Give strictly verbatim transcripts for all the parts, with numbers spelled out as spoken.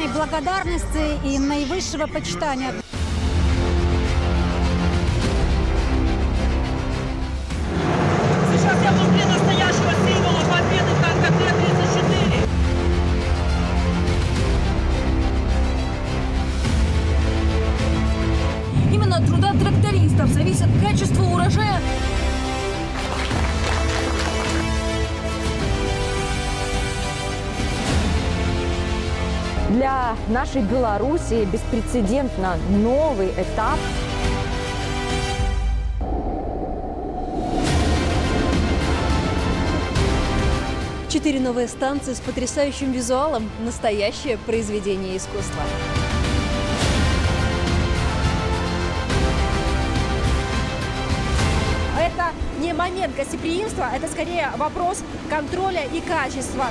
честной благодарности и наивысшего почитания. Сейчас я внутри настоящего символа победы танка Т тридцать четыре. Именно от труда трактористов зависит качество урожая. Для нашей Беларуси беспрецедентно новый этап. Четыре новые станции с потрясающим визуалом. Настоящее произведение искусства. Это не момент гостеприимства, это скорее вопрос контроля и качества.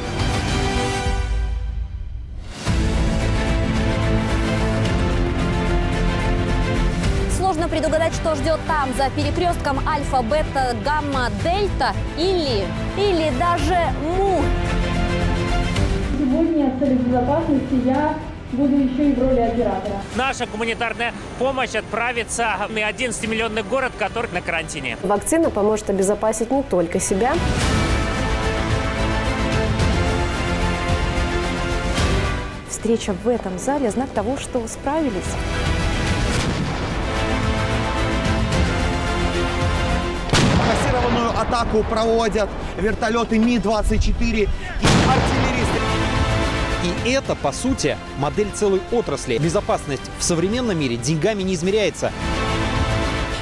Нужно предугадать, что ждет там за перекрестком альфа, бета, гамма, дельта или, или даже му. Сегодня в целях безопасности я буду еще и в роли оператора. Наша гуманитарная помощь отправится в одиннадцатимиллионный город, который на карантине. Вакцина поможет обезопасить не только себя. Встреча в этом зале – знак того, что справились. Атаку проводят вертолеты Ми двадцать четыре и артиллеристы. И это, по сути, модель целой отрасли. Безопасность в современном мире деньгами не измеряется.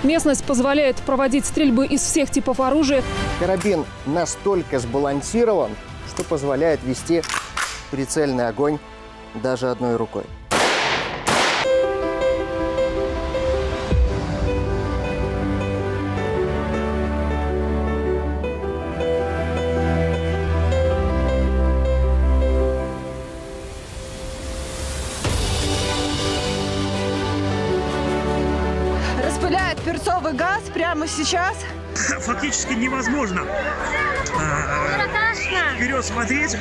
Местность позволяет проводить стрельбы из всех типов оружия. Карабин настолько сбалансирован, что позволяет вести прицельный огонь даже одной рукой. Распыляет перцовый газ прямо сейчас. Фактически невозможно вперед смотреть.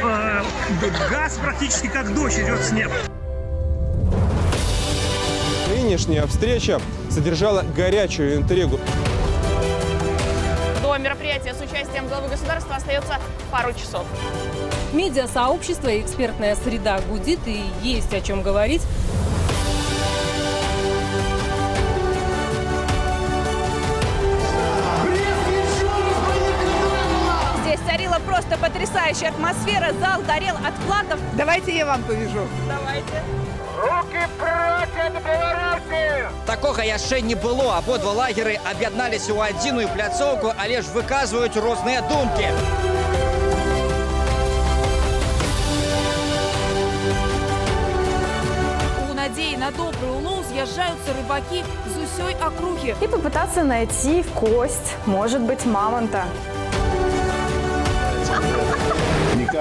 Газ практически как дождь идет с неба. Нынешняя встреча содержала горячую интригу. До мероприятия с участием главы государства остается пару часов. Медиасообщество и экспертная среда гудит, и есть о чем говорить. Просто потрясающая атмосфера, зал горел от флагов. Давайте я вам повяжу. Давайте. Руки прочь от Беларуси! Такого еще не было. Ободва лагеры объединились у одну пляцовку, а лишь выказывают разные думки. У надеи на добрый улов съезжаются рыбаки из усей округи. И попытаться найти кость, может быть, мамонта.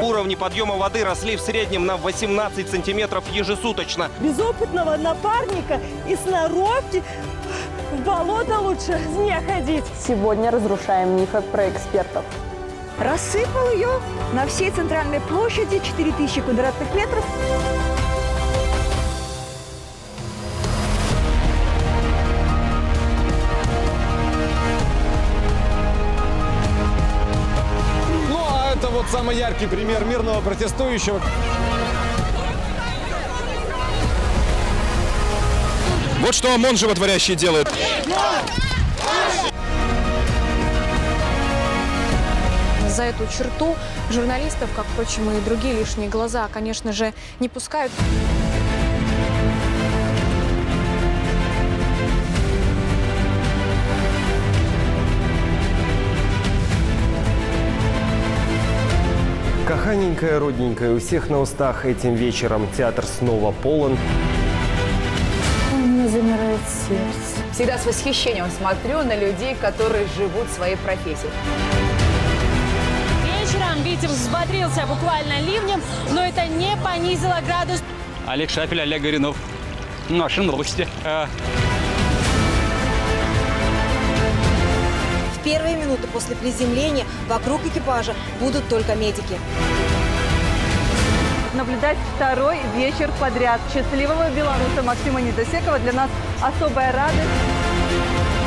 Уровни подъема воды росли в среднем на восемнадцать сантиметров ежесуточно. Без опытного напарника и сноровки в болото лучше не ходить. Сегодня разрушаем мифы про экспертов. Рассыпал ее на всей центральной площади четыре тысячи квадратных метров. Вот самый яркий пример мирного протестующего. Вот что ОМОН животворящий делает. За эту черту журналистов, как, впрочем, и другие лишние глаза, конечно же, не пускают. Каханенькая, родненькая, у всех на устах этим вечером театр снова полон. У меня замирает сердце. Всегда с восхищением смотрю на людей, которые живут своей профессией. Вечером Витя взбодрился буквально ливнем, но это не понизило градус. Олег Шапель, Олег Горинов. Наши новости. Первые минуты после приземления вокруг экипажа будут только медики. наблюдать второй вечер подряд. Счастливого белоруса Максима Недосекова для нас особая радость.